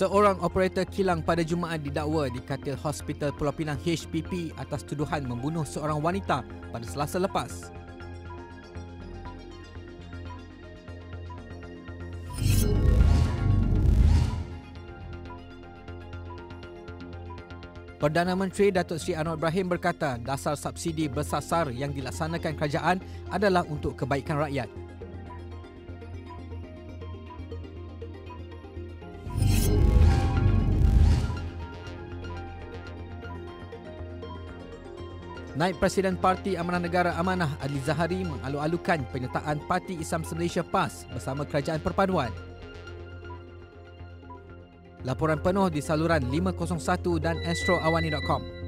Seorang operator kilang pada Jumaat didakwa di Katil Hospital Pulau Pinang HPP atas tuduhan membunuh seorang wanita pada Selasa lepas. Perdana Menteri Datuk Seri Anwar Ibrahim berkata dasar subsidi bersasar yang dilaksanakan kerajaan adalah untuk kebaikan rakyat. Naib Presiden Parti Amanah Negara Amanah Adli Zahari mengalu-alukan penyertaan Parti Islam Se-Malaysia PAS bersama Kerajaan Perpaduan. Laporan penuh di saluran 501 dan astroawani.com.